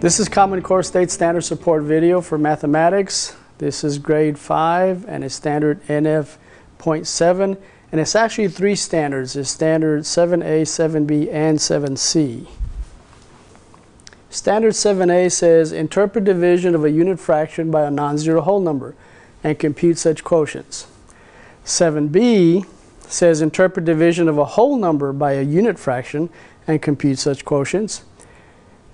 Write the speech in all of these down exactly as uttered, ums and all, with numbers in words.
This is Common Core State Standard Support video for mathematics. This is grade five and it's standard N F point seven, and it's actually three standards. It's standard seven A, seven B, and seven C. Standard seven A says interpret division of a unit fraction by a non-zero whole number and compute such quotients. seven B says interpret division of a whole number by a unit fraction and compute such quotients.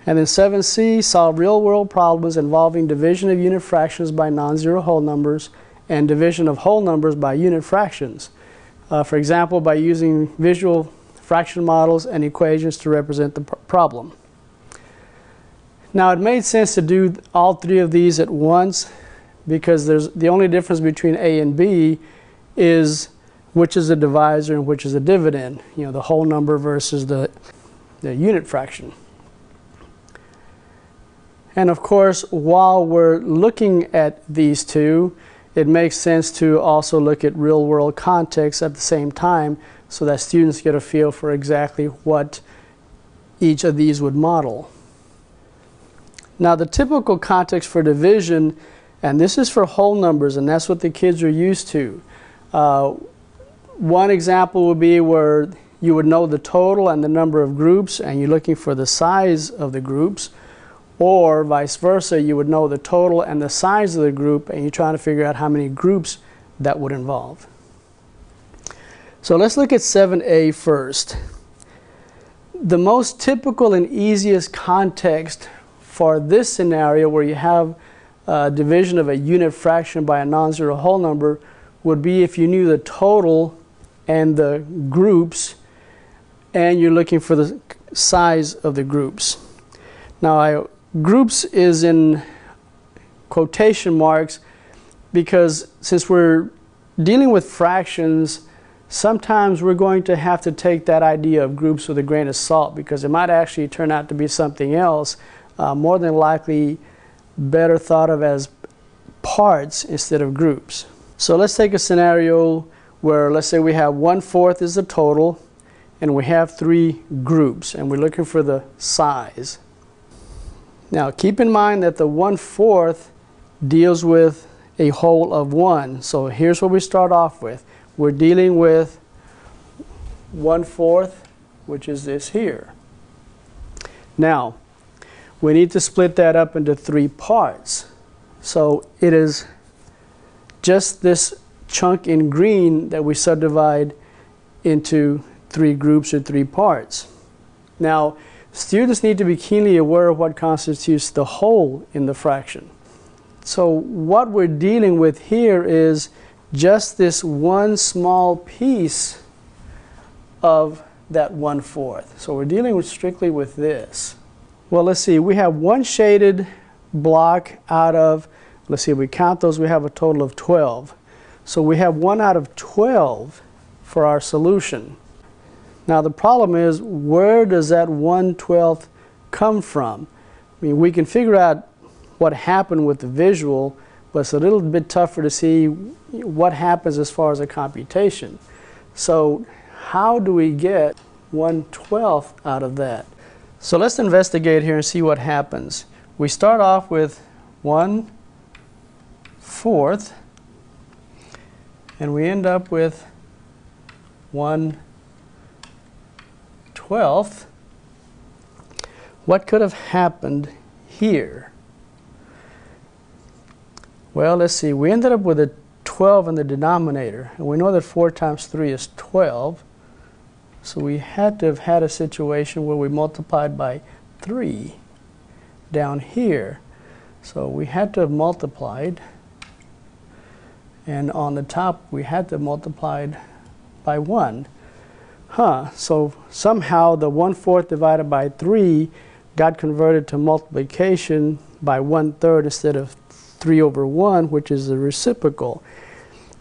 And then seven C, solve real-world problems involving division of unit fractions by non-zero whole numbers and division of whole numbers by unit fractions. Uh, for example, by using visual fraction models and equations to represent the pr problem. Now, it made sense to do all three of these at once because there's the only difference between A and B is which is the divisor and which is the dividend. You know, the whole number versus the, the unit fraction. And of course, while we're looking at these two, it makes sense to also look at real-world contexts at the same time so that students get a feel for exactly what each of these would model. Now, the typical context for division, and this is for whole numbers, and that's what the kids are used to. Uh, one example would be where you would know the total and the number of groups, and you're looking for the size of the groups. Or vice versa, you would know the total and the size of the group, and you're trying to figure out how many groups that would involve. So let's look at seven A first. The most typical and easiest context for this scenario where you have a division of a unit fraction by a non-zero whole number would be if you knew the total and the groups, and you're looking for the size of the groups. Now, I groups is in quotation marks because since we're dealing with fractions, sometimes we're going to have to take that idea of groups with a grain of salt because it might actually turn out to be something else, uh, more than likely better thought of as parts instead of groups. So let's take a scenario where, let's say, we have one fourth is the total and we have three groups and we're looking for the size. Now, keep in mind that the one fourth deals with a whole of one. So here's what we start off with. We're dealing with one fourth, which is this here. Now, we need to split that up into three parts. So it is just this chunk in green that we subdivide into three groups or three parts. Now, students need to be keenly aware of what constitutes the whole in the fraction. So what we're dealing with here is just this one small piece of that one fourth. So we're dealing with strictly with this. Well, let's see, we have one shaded block out of, let's see if we count those, we have a total of twelve. So we have one out of twelve for our solution. Now, the problem is, where does that one twelfth come from? I mean, we can figure out what happened with the visual, but it's a little bit tougher to see what happens as far as a computation. So how do we get one twelfth out of that? So let's investigate here and see what happens. We start off with one fourth, and we end up with one twelfth. What could have happened here? Well, let's see, we ended up with a twelve in the denominator, and we know that four times three is twelve, so we had to have had a situation where we multiplied by three down here. So we had to have multiplied, and on the top we had to have multiplied by one. Huh, so somehow the one fourth divided by three got converted to multiplication by one third instead of three over one, which is the reciprocal.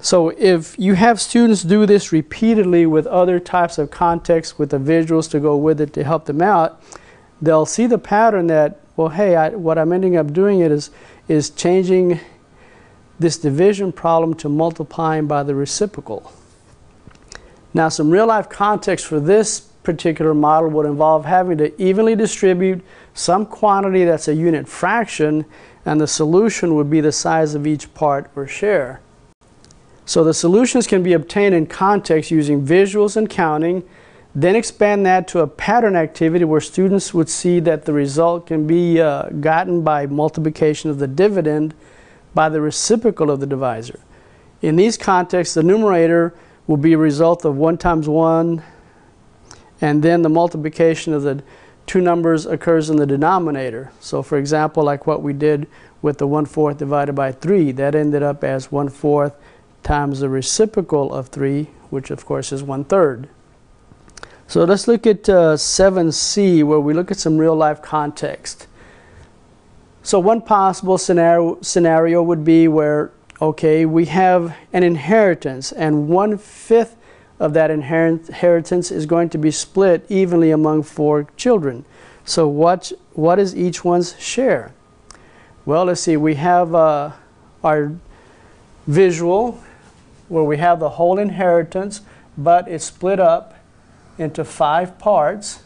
So if you have students do this repeatedly with other types of contexts, with the visuals to go with it to help them out, they'll see the pattern that, well, hey, I, what I'm ending up doing it is, is changing this division problem to multiplying by the reciprocal. Now, some real life context for this particular model would involve having to evenly distribute some quantity that's a unit fraction, and the solution would be the size of each part or share. So the solutions can be obtained in context using visuals and counting, then expand that to a pattern activity where students would see that the result can be uh, gotten by multiplication of the dividend by the reciprocal of the divisor. In these contexts, the numerator will be a result of one times one, and then the multiplication of the two numbers occurs in the denominator. So for example, like what we did with the one fourth divided by three, that ended up as one fourth times the reciprocal of three, which of course is one third. So let's look at uh, seven C, where we look at some real-life context. So one possible scenario, scenario would be where, okay, we have an inheritance, and one fifth of that inheritance is going to be split evenly among four children. So what, what is each one's share? Well, let's see, we have uh, our visual, where we have the whole inheritance, but it's split up into five parts,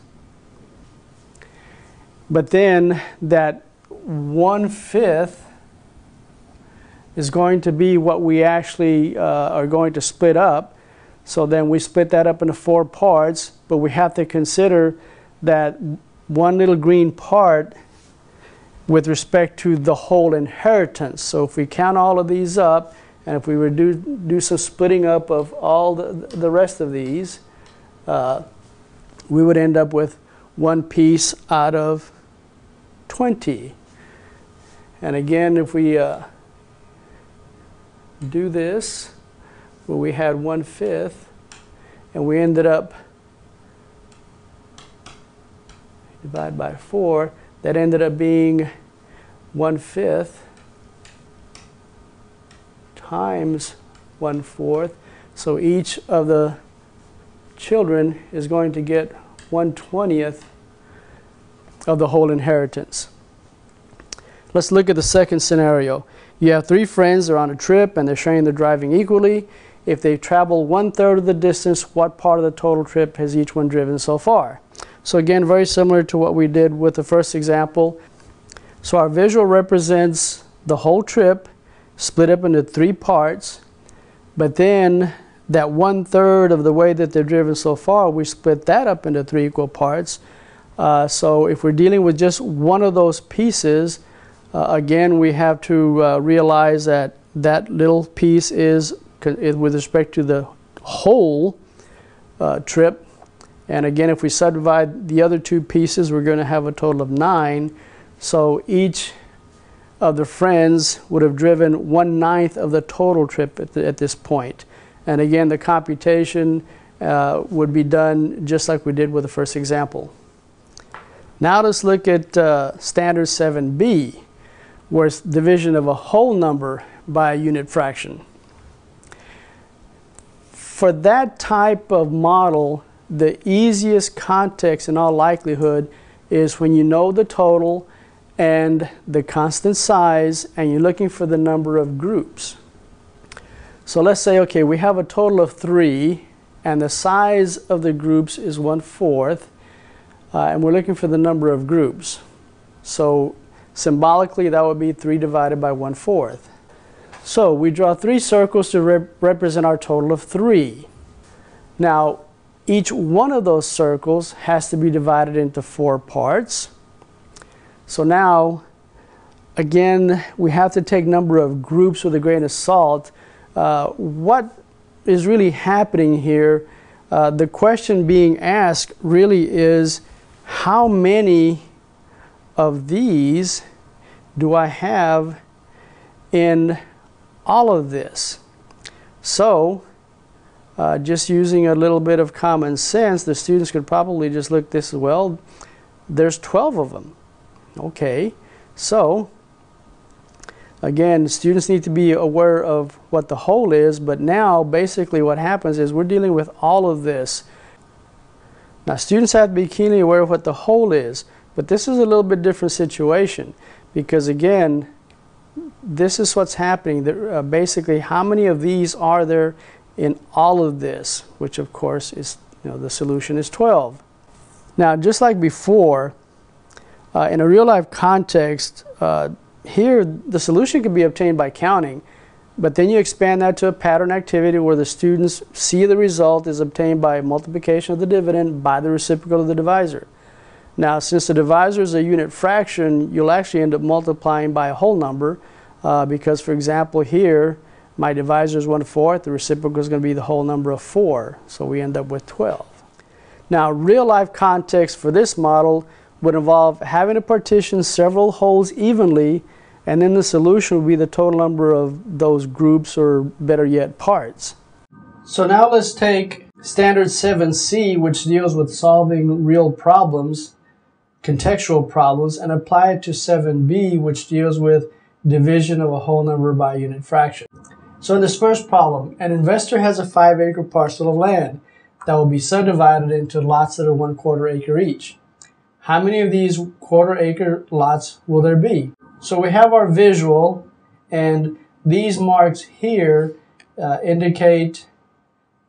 but then that one fifth is going to be what we actually uh, are going to split up. So then we split that up into four parts, but we have to consider that one little green part with respect to the whole inheritance. So if we count all of these up, and if we would do, do some splitting up of all the, the rest of these, Uh, we would end up with one piece out of twenty. And again, if we uh, do this, well, we had one fifth, and we ended up, divide by four, that ended up being one fifth times one fourth. So each of the children is going to get one twentieth of the whole inheritance. Let's look at the second scenario. You have three friends, they're on a trip, and they're sharing their driving equally. If they travel one third of the distance, what part of the total trip has each one driven so far? So again, very similar to what we did with the first example. So our visual represents the whole trip, split up into three parts, but then that one third of the way that they're driven so far, we split that up into three equal parts. Uh, so if we're dealing with just one of those pieces, uh, again, we have to uh, realize that that little piece is, with respect to the whole uh, trip. And again, if we subdivide the other two pieces, we're going to have a total of nine. So each of the friends would have driven one ninth of the total trip at, the, at this point. And again, the computation uh, would be done just like we did with the first example. Now let's look at uh, standard seven B, where it's division of a whole number by a unit fraction. For that type of model, the easiest context in all likelihood is when you know the total and the constant size, and you're looking for the number of groups. So let's say, okay, we have a total of three, and the size of the groups is one fourth, uh, and we're looking for the number of groups. So symbolically, that would be three divided by one fourth. So we draw three circles to rep represent our total of three. Now, each one of those circles has to be divided into four parts. So now, again, we have to take number of groups with a grain of salt. Uh, what is really happening here, uh, the question being asked really is, how many of these do I have in all of this? So uh, just using a little bit of common sense, the students could probably just look this, well, there's twelve of them. Okay, so again, students need to be aware of what the whole is, but now basically what happens is we're dealing with all of this. Now students have to be keenly aware of what the whole is, but this is a little bit different situation, because again, this is what's happening. There, uh, basically, how many of these are there in all of this, which of course is you know, the solution is twelve. Now, just like before, uh, in a real-life context, uh, here the solution can be obtained by counting, but then you expand that to a pattern activity where the students see the result is obtained by multiplication of the dividend by the reciprocal of the divisor. Now, since the divisor is a unit fraction, you'll actually end up multiplying by a whole number uh, because, for example, here my divisor is one fourth, the reciprocal is going to be the whole number of four, so we end up with twelve. Now, real-life context for this model would involve having to partition several holes evenly, and then the solution would be the total number of those groups, or better yet, parts. So now let's take Standard seven C, which deals with solving real problems, contextual problems, and apply it to seven B, which deals with division of a whole number by a unit fraction. So in this first problem, an investor has a five acre parcel of land that will be subdivided into lots that are one quarter acre each. How many of these quarter acre lots will there be? So we have our visual, and these marks here uh, indicate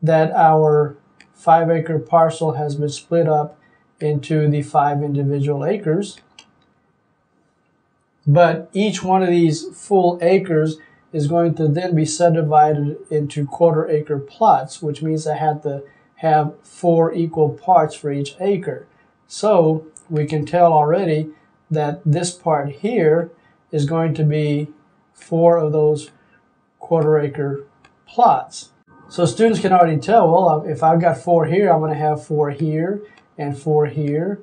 that our five acre parcel has been split up into the five individual acres. But each one of these full acres is going to then be subdivided into quarter acre plots, which means I have to have four equal parts for each acre. So we can tell already that this part here is going to be four of those quarter acre plots. So students can already tell, well, if I've got four here, I'm going to have four here, and four here,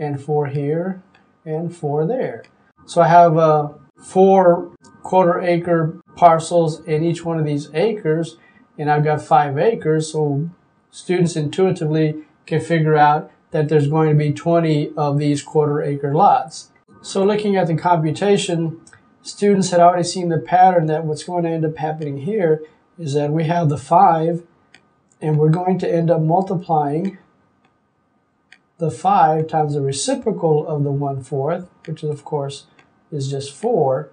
and four here, and four there. So I have uh, four quarter acre parcels in each one of these acres, and I've got five acres, so students intuitively can figure out that there's going to be twenty of these quarter acre lots. So looking at the computation, students had already seen the pattern that what's going to end up happening here is that we have the five, and we're going to end up multiplying the five times the reciprocal of the one fourth, which of course is just four,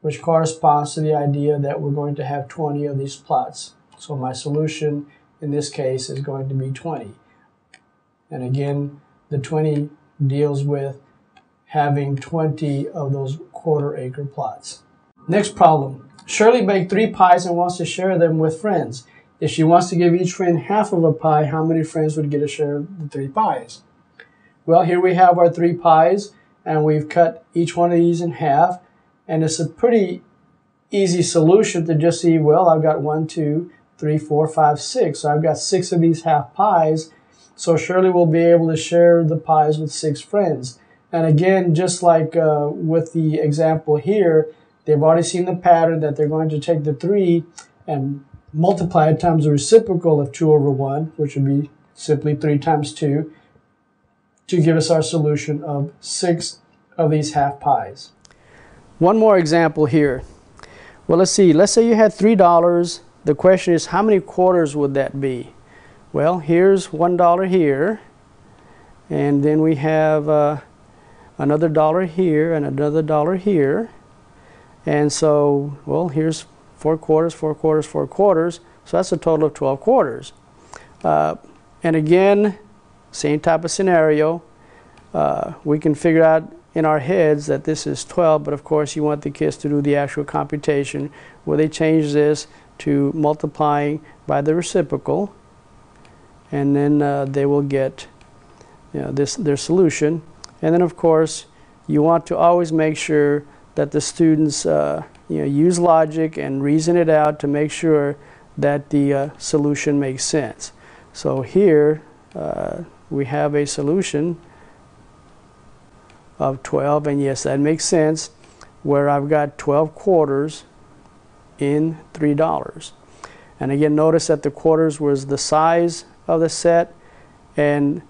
which corresponds to the idea that we're going to have twenty of these plots. So my solution in this case is going to be twenty. And again, the twenty deals with having twenty of those quarter acre plots. Next problem. Shirley baked three pies and wants to share them with friends. If she wants to give each friend half of a pie, how many friends would get a share of the three pies? Well, here we have our three pies, and we've cut each one of these in half. And it's a pretty easy solution to just see, well, I've got one, two, three, four, five, six. So I've got six of these half pies. So Shirley will be able to share the pies with six friends. And again, just like uh, with the example here, they've already seen the pattern that they're going to take the three and multiply it times the reciprocal of two over one, which would be simply three times two, to give us our solution of six of these half pies. One more example here. Well, let's see. Let's say you had three dollars. The question is, how many quarters would that be? Well, here's one dollar here, and then we have uh, another dollar here, and another dollar here, and so, well, here's four quarters, four quarters, four quarters, so that's a total of twelve quarters. Uh, and again, same type of scenario. Uh, we can figure out in our heads that this is twelve, but of course you want the kids to do the actual computation where they change this to multiplying by the reciprocal, and then uh, they will get, you know, this their solution. And then of course you want to always make sure that the students uh, you know, use logic and reason it out to make sure that the uh, solution makes sense. So here uh, we have a solution of twelve, and yes, that makes sense, where I've got twelve quarters in three dollars. And again, notice that the quarters was the size of the set, and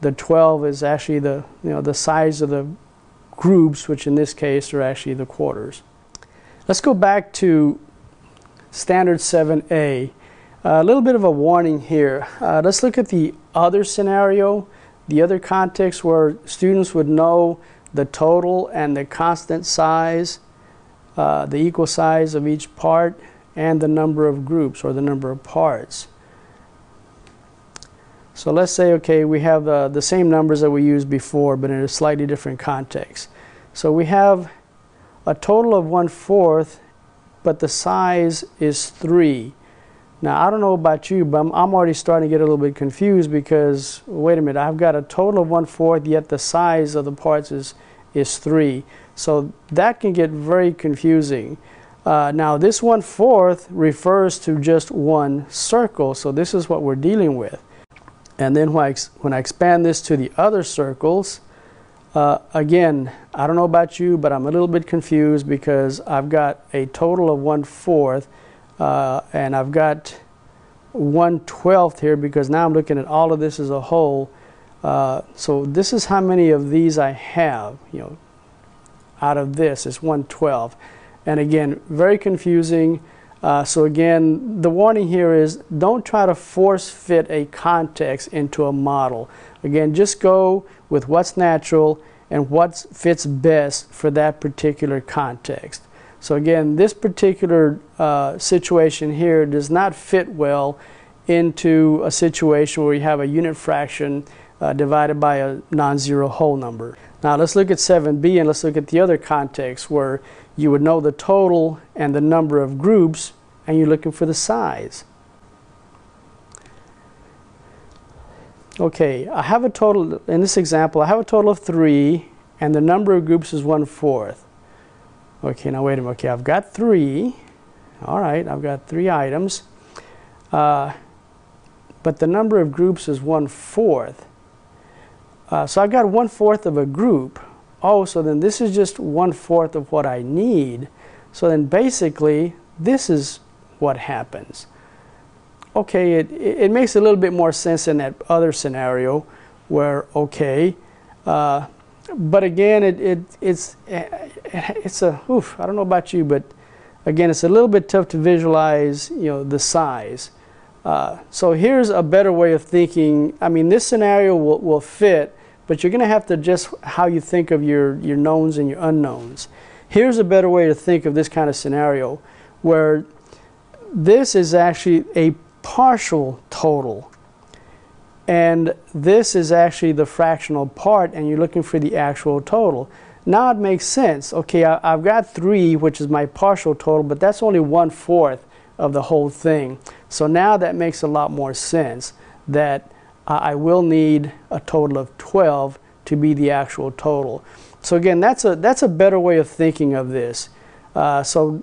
the twelve is actually the, you know, the size of the groups, which in this case are actually the quarters. Let's go back to Standard seven A. Uh, a little bit of a warning here. Uh, let's look at the other scenario, the other context where students would know the total and the constant size, uh, the equal size of each part, and the number of groups or the number of parts. So let's say, okay, we have uh, the same numbers that we used before, but in a slightly different context. So we have a total of one-fourth, but the size is three. Now, I don't know about you, but I'm, I'm already starting to get a little bit confused because, wait a minute, I've got a total of one-fourth, yet the size of the parts is, is three. So that can get very confusing. Uh, now, this one-fourth refers to just one circle, so this is what we're dealing with. And then when I, ex when I expand this to the other circles, uh, again, I don't know about you, but I'm a little bit confused because I've got a total of one-fourth, uh, and I've got one-twelfth here because now I'm looking at all of this as a whole. Uh, so this is how many of these I have, you know, out of this is one-twelfth. And again, very confusing. Uh, so again, the warning here is don't try to force fit a context into a model. Again, just go with what's natural and what fits best for that particular context. So again, this particular uh, situation here does not fit well into a situation where you have a unit fraction uh, divided by a non-zero whole number. Now let's look at seven B and let's look at the other context where you would know the total and the number of groups and you're looking for the size. Okay, I have a total, in this example, I have a total of three and the number of groups is one-fourth. Okay, now wait a minute, okay, I've got three, all right, I've got three items, uh, but the number of groups is one-fourth. Uh, so I've got one-fourth of a group. Oh, so then this is just one-fourth of what I need. So then basically, this is what happens. Okay, it, it makes a little bit more sense in that other scenario where, okay, uh, but again, it, it, it's, it's a, oof, I don't know about you, but again, it's a little bit tough to visualize, you know, the size. Uh, so here's a better way of thinking. I mean, this scenario will, will fit, but you're going to have to adjust how you think of your, your knowns and your unknowns. Here's a better way to think of this kind of scenario where this is actually a partial total and this is actually the fractional part and you're looking for the actual total. Now it makes sense. Okay, I, I've got three, which is my partial total, but that's only one-fourth of the whole thing. So now that makes a lot more sense that Uh, I will need a total of twelve to be the actual total. So again, that's a that's a better way of thinking of this. Uh, so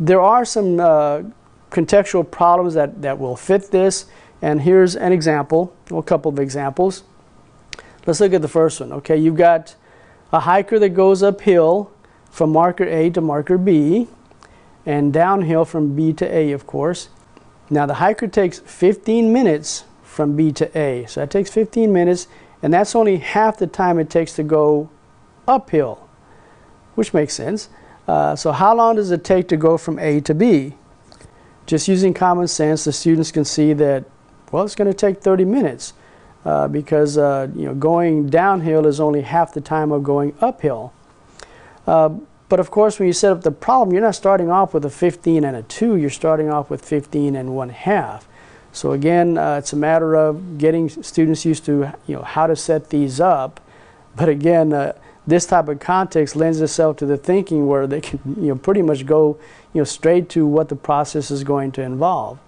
there are some uh, contextual problems that, that will fit this. And here's an example, a couple of examples. Let's look at the first one. Okay, you've got a hiker that goes uphill from marker A to marker B and downhill from B to A, of course. Now the hiker takes fifteen minutes from B to A. So that takes fifteen minutes, and that's only half the time it takes to go uphill, which makes sense. Uh, so how long does it take to go from A to B? Just using common sense, the students can see that, well, it's going to take thirty minutes uh, because uh, you know, going downhill is only half the time of going uphill. Uh, but of course, when you set up the problem, you're not starting off with a fifteen and a two, you're starting off with fifteen and one half. So again, uh, it's a matter of getting students used to, you know, how to set these up. But again, uh, this type of context lends itself to the thinking where they can, you know, pretty much go, you know, straight to what the process is going to involve.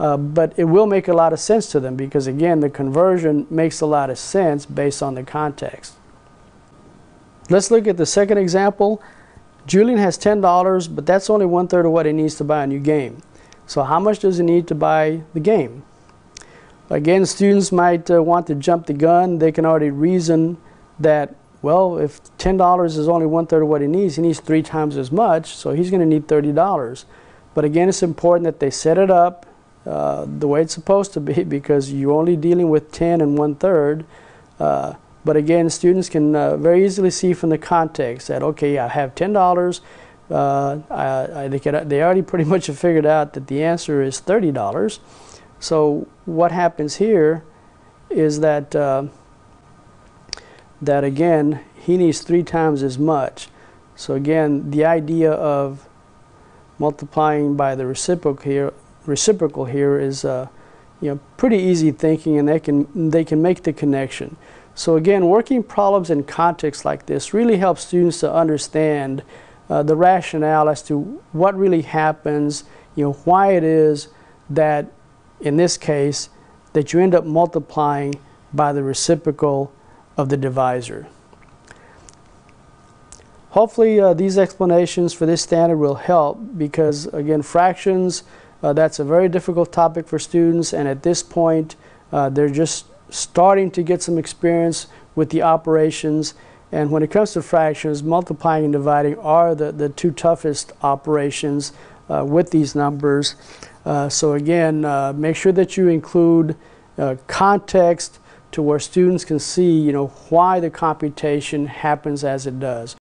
Uh, but it will make a lot of sense to them because again, the conversion makes a lot of sense based on the context. Let's look at the second example. Julian has ten dollars, but that's only one third of what he needs to buy a new game. So how much does it need to buy the game? Again, students might uh, want to jump the gun. They can already reason that, well, if ten dollars is only one-third of what he needs, he needs three times as much, so he's going to need thirty dollars. But again, it's important that they set it up uh, the way it's supposed to be because you're only dealing with ten and one-third. Uh, but again, students can uh, very easily see from the context that, okay, I have ten dollars. Uh, I, I, they, could, they already pretty much have figured out that the answer is thirty dollars. So what happens here is that, uh, that again, he needs three times as much. So again, the idea of multiplying by the reciprocal here, reciprocal here is uh, you know, pretty easy thinking, and they can, they can make the connection. So again, working problems in contexts like this really helps students to understand uh, the rationale as to what really happens, you know, why it is that, in this case, that you end up multiplying by the reciprocal of the divisor. Hopefully uh, these explanations for this standard will help, because again, fractions, uh, that's a very difficult topic for students, and at this point uh, they're just starting to get some experience with the operations, and when it comes to fractions, multiplying and dividing are the, the two toughest operations uh, with these numbers. Uh, so again, uh, make sure that you include uh, context to where students can see, you know, why the computation happens as it does.